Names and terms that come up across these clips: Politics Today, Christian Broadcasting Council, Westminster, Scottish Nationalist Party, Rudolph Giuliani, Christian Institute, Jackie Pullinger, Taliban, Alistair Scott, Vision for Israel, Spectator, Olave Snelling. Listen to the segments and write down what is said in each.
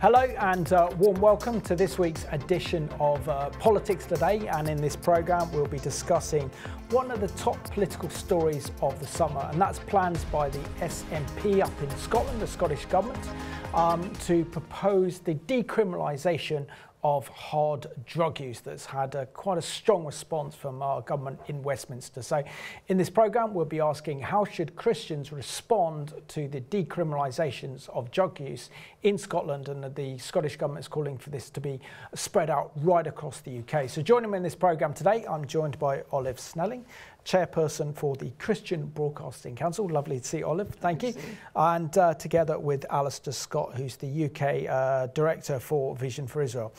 Hello and warm welcome to this week's edition of Politics Today, and in this programme we'll be discussing one of the top political stories of the summer, and that's plans by the SNP up in Scotland, the Scottish Government, to propose the decriminalisation of hard drug use. That's had quite a strong response from our government in Westminster. So in this programme we'll be asking, how should Christians respond to the decriminalisations of drug use in Scotland? And the Scottish Government is calling for this to be spread out right across the UK. So joining me in this programme today, I'm joined by Olave Snelling, chairperson for the Christian Broadcasting Council. Lovely to see you, Olave. Thank you. And together with Alistair Scott, who's the UK director for Vision for Israel.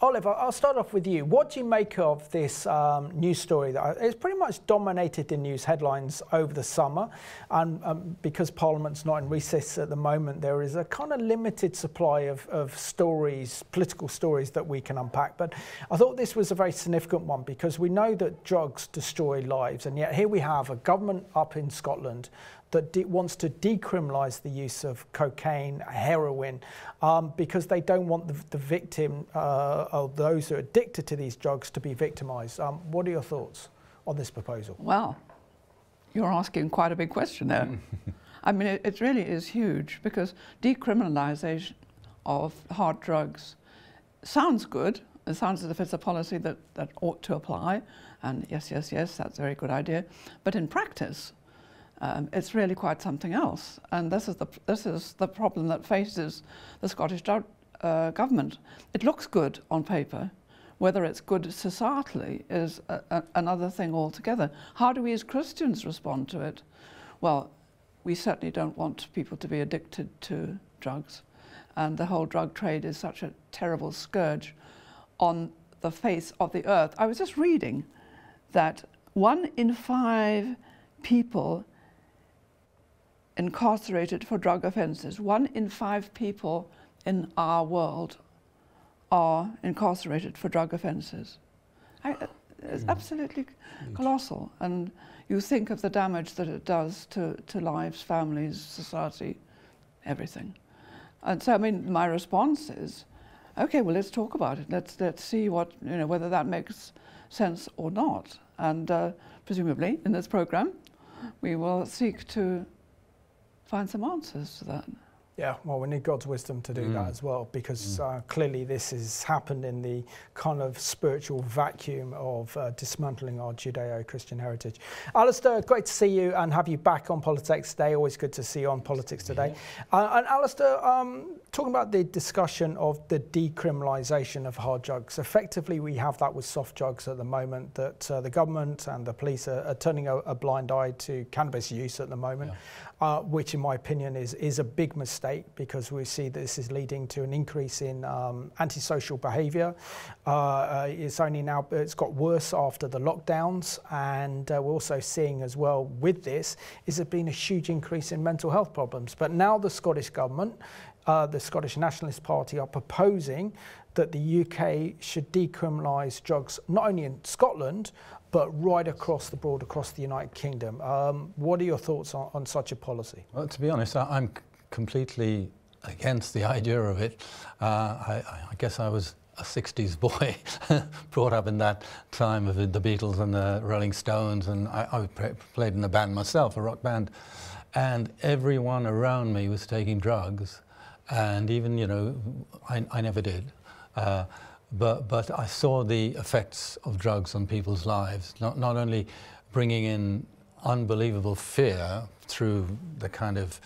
Olave, I'll start off with you. What do you make of this news story that has pretty much dominated the news headlines over the summer? And because Parliament's not in recess at the moment, there is a kind of limited supply of stories, political stories, that we can unpack. But I thought this was a very significant one because we know that drugs destroy lives. And yet here we have a government up in Scotland that wants to decriminalise the use of cocaine, heroin, because they don't want the victim or those who are addicted to these drugs to be victimised. What are your thoughts on this proposal? Well, you're asking quite a big question there. I mean, it really is huge, because decriminalisation of hard drugs sounds good. It sounds as if it's a policy that ought to apply, and yes, that's a very good idea. But in practice, it's really quite something else, and this is the problem that faces the Scottish government. It looks good on paper. Whether it's good societally is another thing altogether. How do we as Christians respond to it? Well, we certainly don't want people to be addicted to drugs, and the whole drug trade is such a terrible scourge on the face of the earth. I was just reading that 1 in 5 people incarcerated for drug offences. 1 in 5 people in our world are incarcerated for drug offences. It's absolutely colossal. And you think of the damage that it does to lives, families, society, everything. And so, I mean, my response is, okay, well, let's talk about it. Let's see what, you know, whether that makes sense or not. And presumably in this programme, we will seek to find some answers to that. Yeah, well, we need God's wisdom to do that as well, because clearly this has happened in the kind of spiritual vacuum of dismantling our Judeo-Christian heritage. Alistair, great to see you and have you back on Politics Today. Always good to see you on Politics Today. And Alistair, talking about the discussion of the decriminalisation of hard drugs, effectively we have that with soft drugs at the moment, that the government and the police are turning a blind eye to cannabis use at the moment, which in my opinion is a big mistake, because we see that this is leading to an increase in antisocial behaviour. It's only now, it's got worse after the lockdowns, and we're also seeing as well with this is there's been a huge increase in mental health problems. But now the Scottish Government, the Scottish Nationalist Party, are proposing that the UK should decriminalise drugs not only in Scotland but right across the board, across the United Kingdom. What are your thoughts on such a policy? Well, to be honest, I'm completely against the idea of it. I guess I was a 60s boy brought up in that time of the Beatles and the Rolling Stones, and I played in a band myself, a rock band, and everyone around me was taking drugs. And even, you know, I never did, but I saw the effects of drugs on people's lives, not only bringing in unbelievable fear through the kind of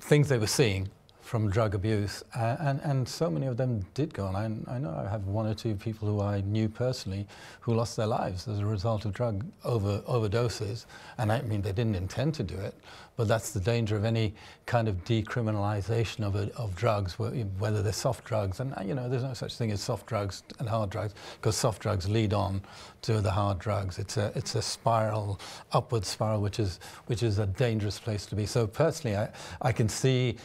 things they were seeing from drug abuse, and so many of them did go on. I know I have one or two people who I knew personally who lost their lives as a result of drug overdoses, and I mean they didn't intend to do it, but that's the danger of any kind of decriminalization of drugs, whether they're soft drugs, and you know there's no such thing as soft drugs and hard drugs, because soft drugs lead on to the hard drugs. It's a spiral, upward spiral, which is a dangerous place to be. So personally, I can see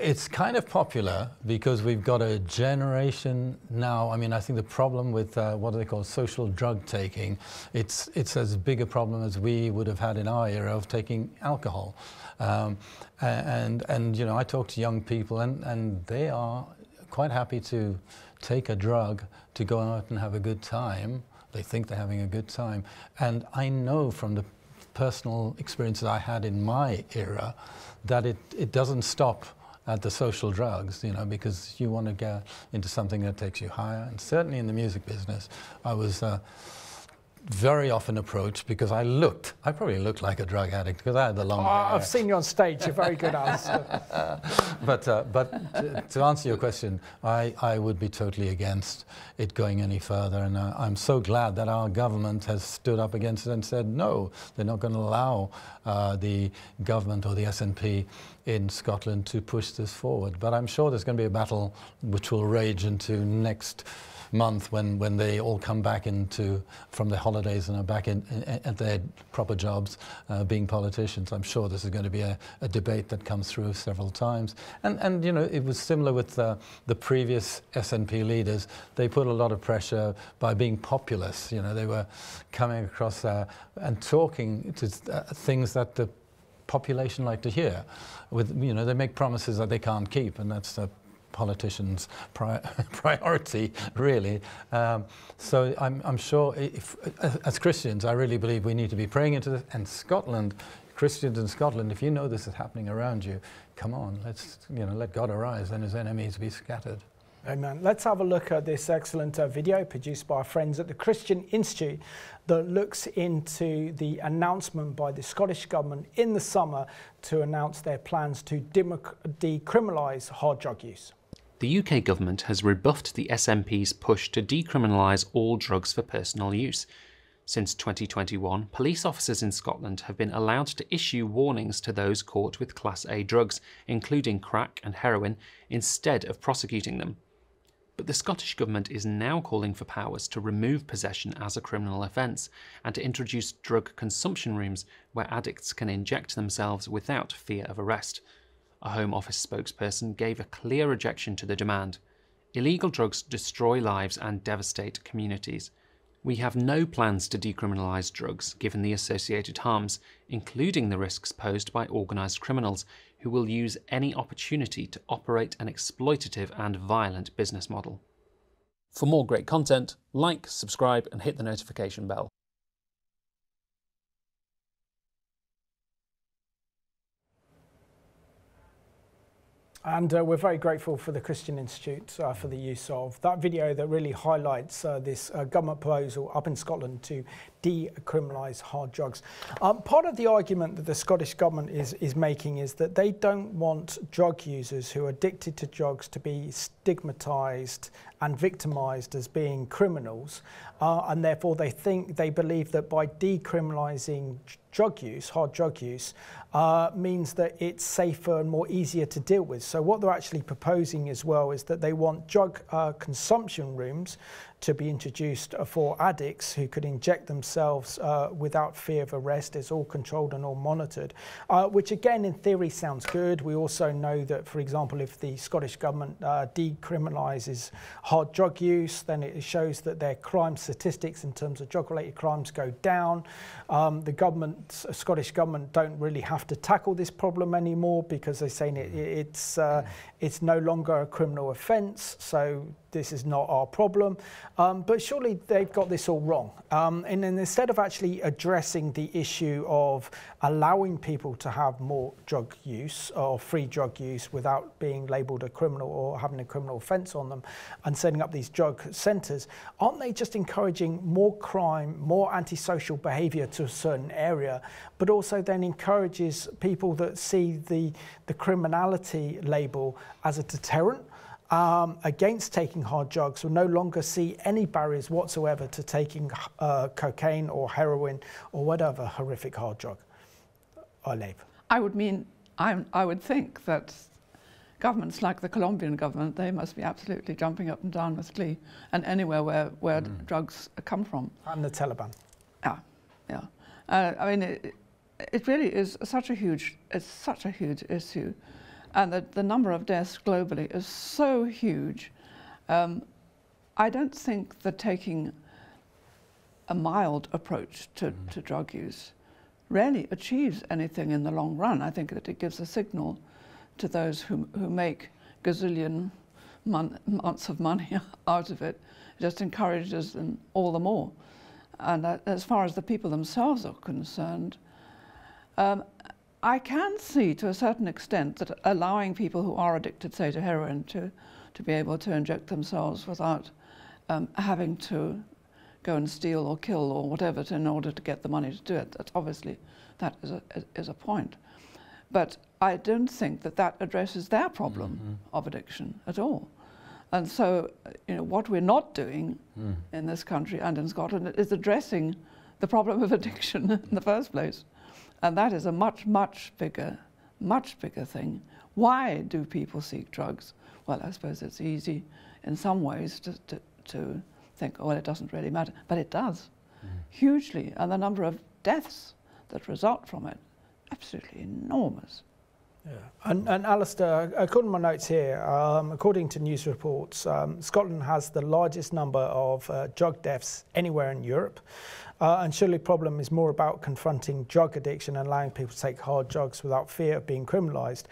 it's kind of popular because we've got a generation now. I mean, I think the problem with what do they call social drug taking, it's as big a problem as we would have had in our era of taking alcohol. And you know, I talk to young people, and they are quite happy to take a drug to go out and have a good time. They think they're having a good time, and I know from the personal experiences I had in my era that it doesn't stop at the social drugs, you know, because you want to get into something that takes you higher. And certainly in the music business, I was very often approached because I probably looked like a drug addict because I had the long hair. I've seen you on stage, you're very good answer. But to answer your question, I would be totally against it going any further, and I'm so glad that our government has stood up against it and said no, they're not going to allow the government or the SNP in Scotland to push this forward. But I'm sure there's going to be a battle which will rage into next month when they all come back from their holidays and are back at their proper jobs being politicians. I'm sure this is going to be a debate that comes through several times. And you know, it was similar with the previous SNP leaders. They put a lot of pressure by being populist. You know, they were coming across and talking to things that the population like to hear. With, you know, they make promises that they can't keep, and that's the politicians' priority, really. So I'm sure, as Christians, I really believe we need to be praying into this. And Scotland, Christians in Scotland, if you know this is happening around you, come on, let's, you know, let God arise and his enemies be scattered. Amen. Let's have a look at this excellent video produced by our friends at the Christian Institute that looks into the announcement by the Scottish Government in the summer to announce their plans to decriminalise hard drug use. The UK government has rebuffed the SNP's push to decriminalise all drugs for personal use. Since 2021, police officers in Scotland have been allowed to issue warnings to those caught with Class A drugs, including crack and heroin, instead of prosecuting them. But the Scottish Government is now calling for powers to remove possession as a criminal offence and to introduce drug consumption rooms where addicts can inject themselves without fear of arrest. A Home Office spokesperson gave a clear rejection to the demand. Illegal drugs destroy lives and devastate communities. We have no plans to decriminalise drugs given the associated harms, including the risks posed by organised criminals who will use any opportunity to operate an exploitative and violent business model. For more great content, like, subscribe and hit the notification bell. And we're very grateful for the Christian Institute for the use of that video that really highlights this government proposal up in Scotland to decriminalise hard drugs. Part of the argument that the Scottish Government is making is that they don't want drug users who are addicted to drugs to be stigmatised and victimised as being criminals, and therefore they believe that by decriminalising drug use, hard drug use, means that it's safer and more easier to deal with. So what they're actually proposing as well is that they want drug consumption rooms to be introduced for addicts who could inject themselves without fear of arrest. It's all controlled and all monitored, which again in theory sounds good. We also know that, for example, if the Scottish Government decriminalises hard drug use, then it shows that their crime statistics in terms of drug-related crimes go down. The government, Scottish Government, don't really have to tackle this problem anymore because they're saying it's no longer a criminal offence. So this is not our problem. But surely they've got this all wrong. And then instead of actually addressing the issue of allowing people to have more drug use or free drug use without being labelled a criminal or having a criminal offence on them and setting up these drug centres, aren't they just encouraging more crime, more antisocial behaviour to a certain area, but also then encourages people that see the criminality label as a deterrent against taking hard drugs, will no longer see any barriers whatsoever to taking cocaine or heroin or whatever horrific hard drug? Olave. I would think that governments like the Colombian government, they must be absolutely jumping up and down with glee, and anywhere where drugs come from. And the Taliban. Yeah, yeah. I mean, it really is such a huge, it's such a huge issue. And the number of deaths globally is so huge. I don't think that taking a mild approach to drug use really achieves anything in the long run. I think that it gives a signal to those who make gazillion months of money out of it. It just encourages them all the more. And as far as the people themselves are concerned, I can see to a certain extent that allowing people who are addicted, say, to heroin to be able to inject themselves without having to go and steal or kill or whatever in order to get the money to do it, that's obviously, that is a point. But I don't think that that addresses their problem of addiction at all. And so, you know, what we're not doing in this country and in Scotland is addressing the problem of addiction in the first place. And that is a much, much bigger thing. Why do people seek drugs? Well, I suppose it's easy in some ways to think, oh, well, it doesn't really matter. But it does, hugely. And the number of deaths that result from it, absolutely enormous. Yeah. And Alistair, according to my notes here, according to news reports, Scotland has the largest number of drug deaths anywhere in Europe. And surely the problem is more about confronting drug addiction and allowing people to take hard drugs without fear of being criminalised.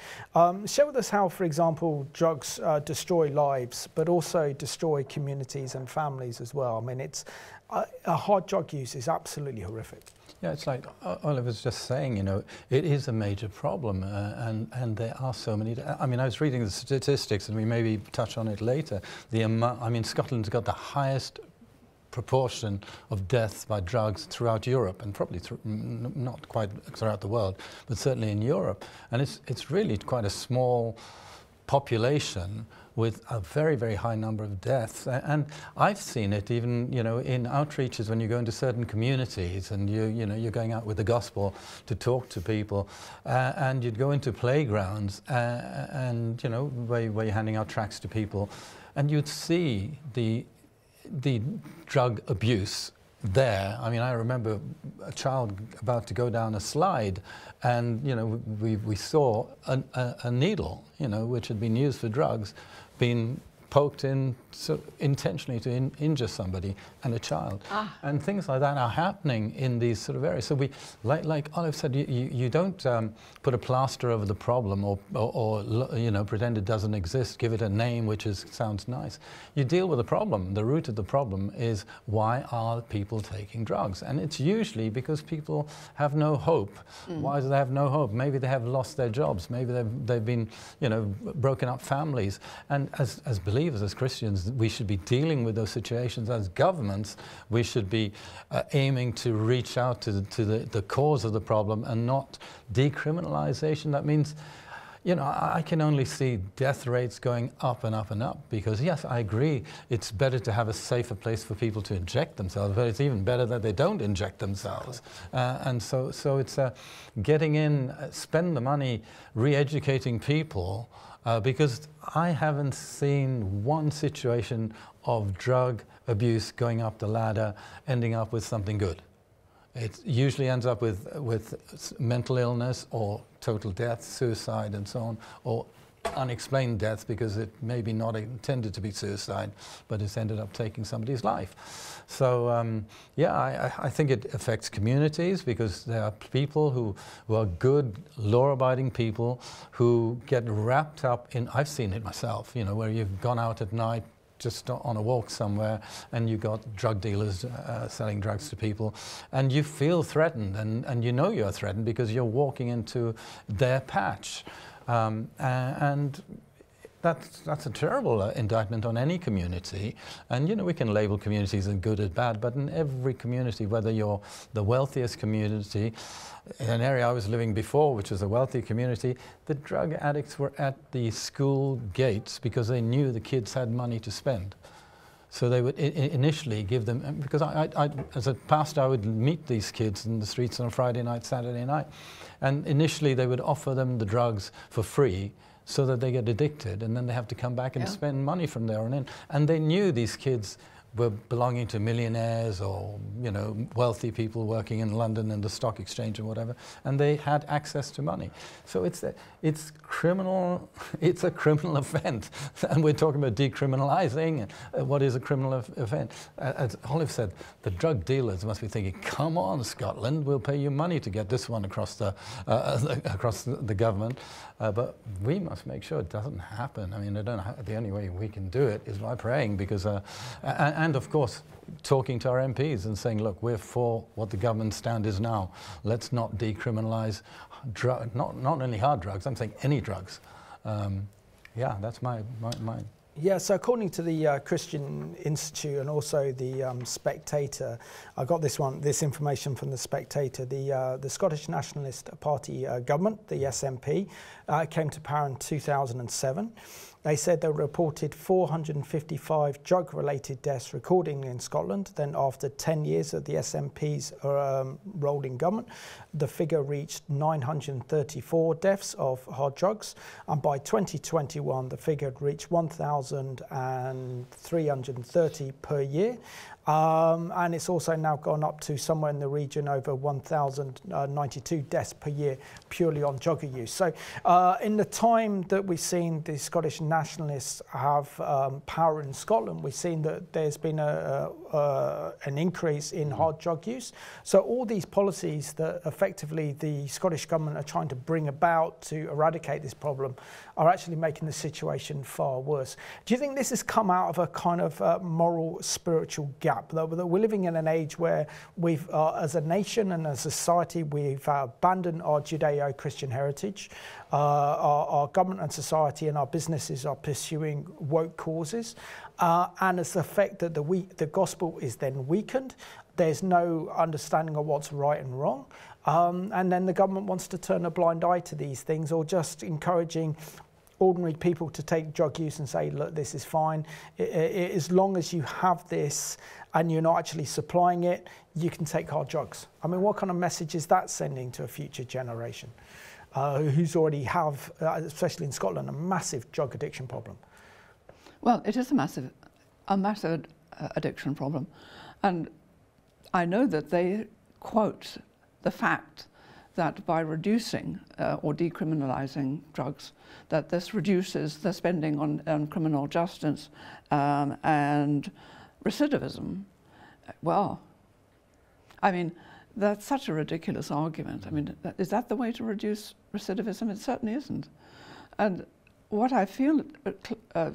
Share with us how, for example, drugs destroy lives, but also destroy communities and families as well. I mean, it's a hard drug use is absolutely horrific. Yeah, it's like Olave was just saying, you know, it is a major problem, and there are so many. I mean, I was reading the statistics, and we maybe touch on it later. The amount, I mean, Scotland's got the highest proportion of deaths by drugs throughout Europe, and probably not quite throughout the world, but certainly in Europe. And it's really quite a small population with a very, very high number of deaths. And I've seen it even, you know, in outreaches when you go into certain communities and you know, you're going out with the gospel to talk to people, and you'd go into playgrounds and, you know, where you're handing out tracts to people, and you'd see the drug abuse there. I mean, I remember a child about to go down a slide, and, you know, we saw a needle, you know, which had been used for drugs, being poked in so intentionally to injure somebody and a child. And things like that are happening in these sort of areas. So we, like Olave said, you don't put a plaster over the problem or you know, pretend it doesn't exist, give it a name which sounds nice. You deal with the problem. The root of the problem is, why are people taking drugs? And it's usually because people have no hope. Why do they have no hope? Maybe they have lost their jobs. Maybe they've been, you know, broken up families. And as believers, as Christians, we should be dealing with those situations. As governments, we should be aiming to reach out to the cause of the problem, and not decriminalization. That means, you know, I can only see death rates going up and up and up, because, yes, I agree, it's better to have a safer place for people to inject themselves, but it's even better that they don't inject themselves. And so it's getting in, spend the money re-educating people, because I haven't seen one situation of drug abuse going up the ladder ending up with something good. It usually ends up with mental illness or total death, suicide and so on, or unexplained death, because it may be not intended to be suicide, but it's ended up taking somebody's life. So yeah, I think it affects communities, because there are people who are good, law-abiding people who get wrapped up in, I've seen it myself, you know, where you've gone out at night, just on a walk somewhere, and you've got drug dealers selling drugs to people, and you feel threatened, and you know you're threatened because you're walking into their patch. And that's a terrible indictment on any community. And, you know, we can label communities as good and bad, but in every community, whether you're the wealthiest community, in an area I was living before, which was a wealthy community, the drug addicts were at the school gates because they knew the kids had money to spend. So they would initially give them, because I, as a pastor, I would meet these kids in the streets on Friday night, Saturday night, and initially they would offer them the drugs for free so that they get addicted, and then they have to come back and spend money from there on in. And they knew these kids were belonging to millionaires or, you know, wealthy people working in London and the stock exchange or whatever, and they had access to money. So it's criminal, it's a criminal offense. And we're talking about decriminalizing what is a criminal offense. As Olive said, the drug dealers must be thinking, come on, Scotland, we'll pay you money to get this one across the government. But we must make sure it doesn't happen. I mean, I don't know, the only way we can do it is by praying, because and of course, talking to our MPs and saying, look, we're for what the government stand is now. Let's not decriminalise not only hard drugs, I'm saying any drugs. Yeah, that's my. Yeah, so according to the Christian Institute and also the Spectator, I got this information from the Spectator. The Scottish Nationalist Party government, the SNP, came to power in 2007. They said they reported 455 drug-related deaths recorded in Scotland. Then after 10 years of the SNP's role in government, the figure reached 934 deaths of hard drugs. And by 2021, the figure had reached 1,330 per year. And it's also now gone up to somewhere in the region over 1,092 deaths per year purely on drug use. So in the time that we've seen the Scottish Nationalists have power in Scotland, we've seen that there's been an increase in hard drug use. So all these policies that effectively the Scottish government are trying to bring about to eradicate this problem are actually making the situation far worse. Do you think this has come out of a kind of moral, spiritual gap? That we're living in an age where we've, as a nation and as a society, we've abandoned our Judeo-Christian heritage. Our government and society and our businesses are pursuing woke causes. And it's the fact that the gospel is then weakened. There's no understanding of what's right and wrong. And then the government wants to turn a blind eye to these things, or just encouraging ordinary people to take drug use and say, look, this is fine. As long as you have this and you're not actually supplying it, you can take hard drugs. I mean, what kind of message is that sending to a future generation who's already have, especially in Scotland, a massive drug addiction problem? Well, it is a massive addiction problem. And I know that they quote the fact that by reducing or decriminalizing drugs, that this reduces the spending on criminal justice and recidivism. Well, I mean, that's such a ridiculous argument. I mean, is that the way to reduce recidivism? It certainly isn't. And what I feel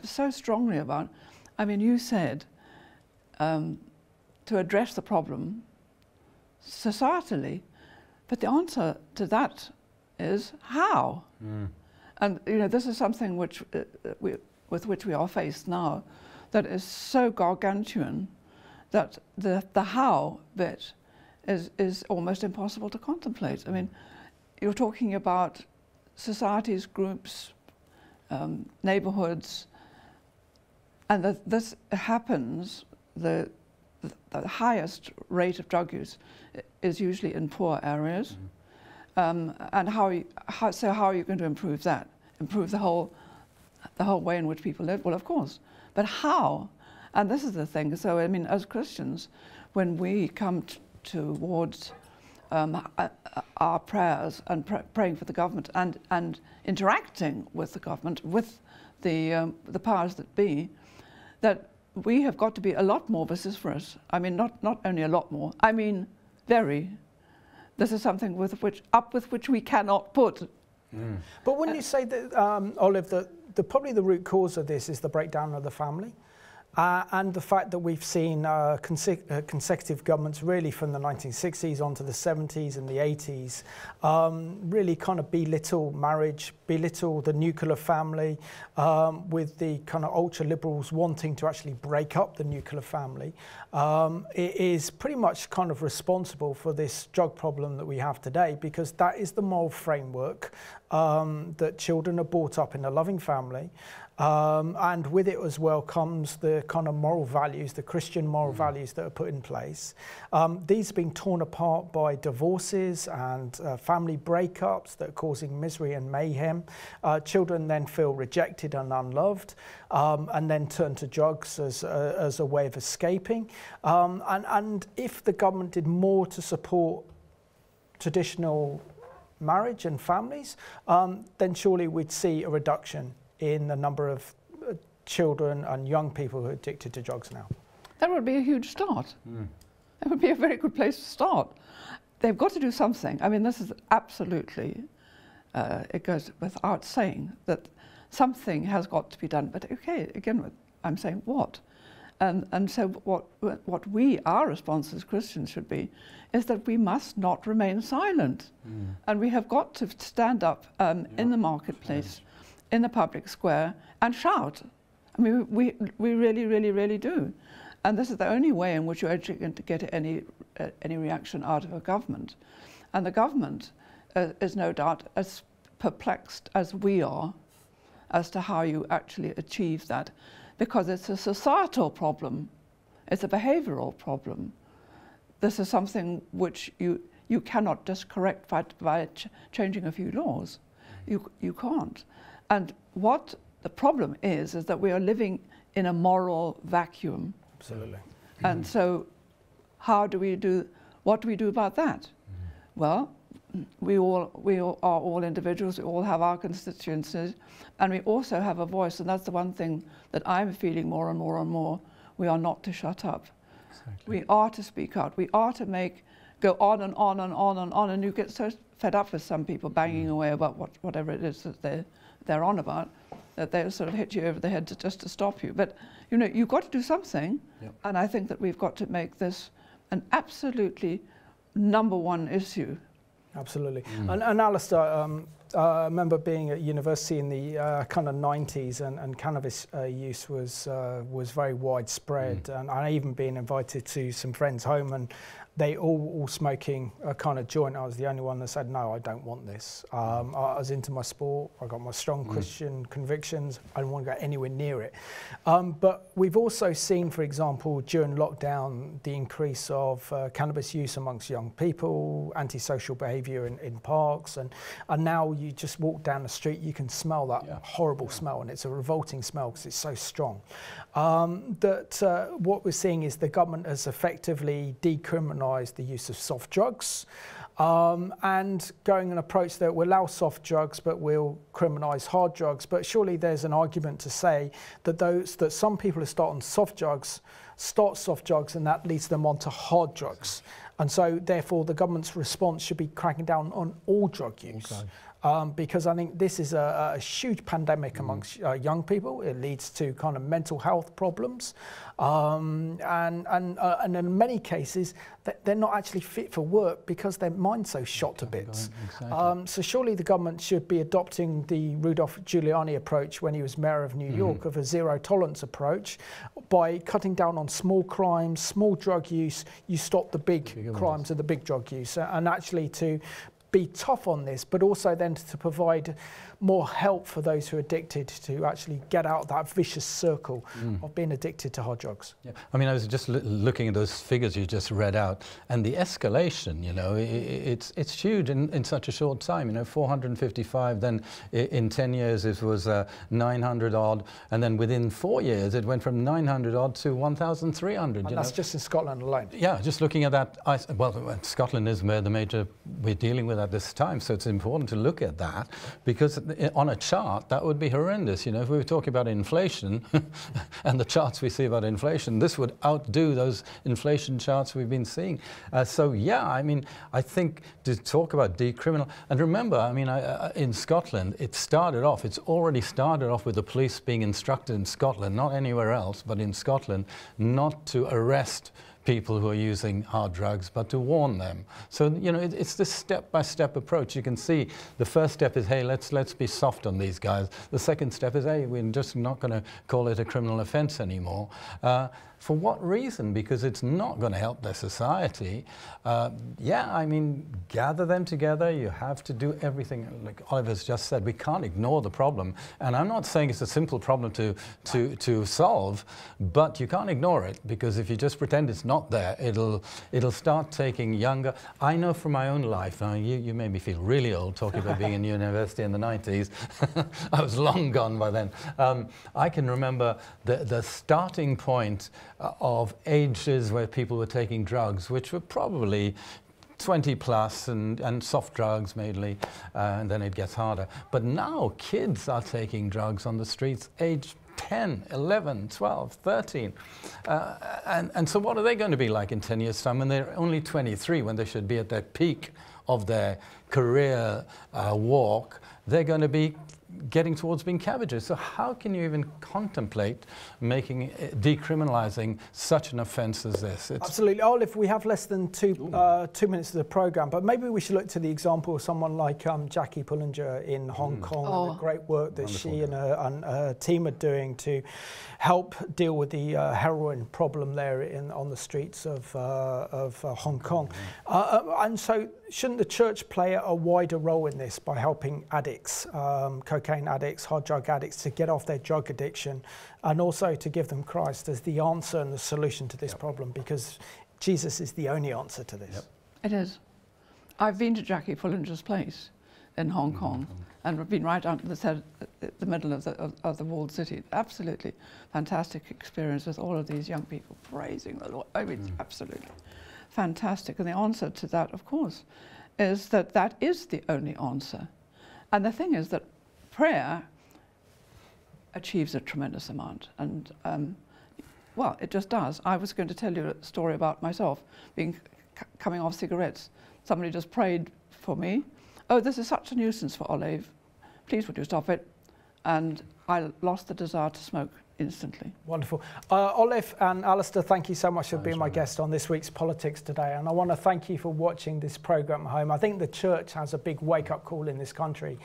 so strongly about, I mean, you said to address the problem societally, but the answer to that is how? And you know, this is something which with which we are faced now, that is so gargantuan that the how bit is almost impossible to contemplate. I mean, you're talking about societies, groups, neighborhoods, and that this happens, the highest rate of drug use is usually in poor areas, and how are you going to improve that? Improve the whole way in which people live? Well, of course, but how? And this is the thing. So, I mean, as Christians, when we come towards our prayers and praying for the government and interacting with the government, with the powers that be, that we have got to be a lot more vociferous. I mean, not only a lot more, I mean, very. This is something with which we cannot put. But wouldn't you say that, Olive, that probably the root cause of this is the breakdown of the family? And the fact that we've seen consecutive governments really from the 1960s onto the 70s and the 80s really kind of belittle marriage, belittle the nuclear family, with the kind of ultra-liberals wanting to actually break up the nuclear family. It is pretty much kind of responsible for this drug problem that we have today, because that is the moral framework that children are brought up in a loving family. And with it as well comes the kind of moral values, the Christian moral values that are put in place. These are being torn apart by divorces and family breakups that are causing misery and mayhem. Children then feel rejected and unloved, and then turn to drugs as a way of escaping. And if the government did more to support traditional marriage and families, then surely we'd see a reduction in the number of children and young people who are addicted to drugs now. That would be a huge start. Mm. That would be a very good place to start. They've got to do something. I mean, this is absolutely, it goes without saying that something has got to be done. But okay, again, I'm saying what? And so what we, our response as Christians should be, is that we must not remain silent. Mm. And we have got to stand up in the marketplace, in the public square, and shout. I mean, we really, really, really do. And this is the only way in which you're actually going to get any reaction out of a government. And the government is no doubt as perplexed as we are as to how you actually achieve that, because it's a societal problem. It's a behavioral problem. This is something which you cannot just correct by changing a few laws. You can't. And what the problem is that we are living in a moral vacuum. Absolutely. And so how do we do, what do we do about that? Mm-hmm. Well, we all are all individuals, we all have our constituencies, and we also have a voice, and that's the one thing that I'm feeling more and more and more. We are not to shut up. Exactly. We are to speak out. We are to go on and on and on and on, and you get so fed up with some people banging away about whatever it is that they're on about, that they sort of hit you over the head just to stop you. But you know, you've got to do something, yep. And I think that we've got to make this an absolutely number one issue. Absolutely. Mm. And Alistair, I remember being at university in the kind of 90s, and cannabis use was very widespread. Mm. And I even been invited to some friends' home, and they all smoking a kind of joint. I was the only one that said, no, I don't want this. I was into my sport. I got my strong Christian convictions. I don't want to go anywhere near it. But we've also seen, for example, during lockdown, the increase of cannabis use amongst young people, antisocial behavior in parks. And now you just walk down the street, you can smell that horrible smell. And it's a revolting smell because it's so strong. What we're seeing is the government has effectively decriminalized the use of soft drugs, and going an approach that will allow soft drugs but will criminalise hard drugs. But surely there's an argument to say that some people who start soft drugs and that leads them on to hard drugs, and so therefore the government's response should be cracking down on all drug use. Okay. Because I think this is a huge pandemic amongst young people. It leads to kind of mental health problems, and in many cases they're not actually fit for work because their mind's so shot to bits. Exactly. So surely the government should be adopting the Rudolph Giuliani approach when he was mayor of New York, of a zero tolerance approach, by cutting down on small crimes, small drug use. You stop the big crimes and the big drug use, and actually to be tough on this, but also then to provide more help for those who are addicted to actually get out of that vicious circle of being addicted to hard drugs. Yeah. I mean, I was just looking at those figures you just read out, and the escalation, you know, it's huge in such a short time, you know, 455, then in 10 years it was 900 odd, and then within 4 years it went from 900 odd to 1,300. And that's just in Scotland alone. Yeah, just looking at that, well, Scotland is where we're dealing with at this time. So it's important to look at that, because on a chart, that would be horrendous. You know, if we were talking about inflation and the charts we see about inflation, this would outdo those inflation charts we've been seeing. So yeah, I mean, I think to talk about decriminal, and remember, I mean, in Scotland, it started off, it's already started off with the police being instructed in Scotland, not anywhere else, but in Scotland, not to arrest people who are using hard drugs, but to warn them. So, you know, it's this step-by-step approach. You can see the first step is, hey, let's be soft on these guys. The second step is, hey, we're just not going to call it a criminal offense anymore. For what reason? Because it's not going to help their society. Yeah, I mean, gather them together. You have to do everything. Like Oliver's just said, we can't ignore the problem. And I'm not saying it's a simple problem to solve, but you can't ignore it, because if you just pretend it's not there, it'll start taking younger. I know from my own life, now you made me feel really old talking about being in university in the 90s. I was long gone by then. I can remember the starting point of ages where people were taking drugs, which were probably 20 plus and soft drugs mainly, and then it gets harder. But now kids are taking drugs on the streets, age 10, 11, 12, 13. And so what are they going to be like in 10 years' time when they're only 23, when they should be at their peak of their career walk? They're going to be getting towards being cabbages. So how can you even contemplate making, decriminalizing such an offense as this? It's absolutely. Olave, we have less than two minutes of the program, but maybe we should look to the example of someone like Jackie Pullinger in Hong Kong, and the great work that she and her team are doing to help deal with the heroin problem there on the streets of Hong Kong. And so shouldn't the church play a wider role in this by helping addicts, cocaine addicts, hard drug addicts, to get off their drug addiction, and also to give them Christ as the answer and the solution to this problem, because Jesus is the only answer to this? It is. I've been to Jackie Pullinger's place in Hong Kong, and we've been right down to the middle of the walled city. Absolutely fantastic experience with all of these young people praising the Lord. I mean, absolutely fantastic. And the answer to that, of course, is that that is the only answer. And the thing is that prayer achieves a tremendous amount. And, well, it just does. I was going to tell you a story about myself coming off cigarettes. Somebody just prayed for me. Oh, this is such a nuisance for Olave. Please would you stop it? And I lost the desire to smoke instantly. Wonderful. Olave and Alistair, thank you so much for being my guest on this week's Politics Today, and I want to thank you for watching this programme at home. I think the church has a big wake-up call in this country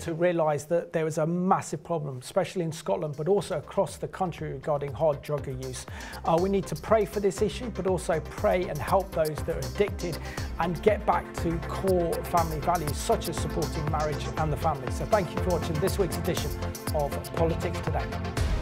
to realise that there is a massive problem, especially in Scotland, but also across the country, regarding hard drug use. We need to pray for this issue, but also pray and help those that are addicted and get back to core family values, such as supporting marriage and the family. So thank you for watching this week's edition of Politics Today.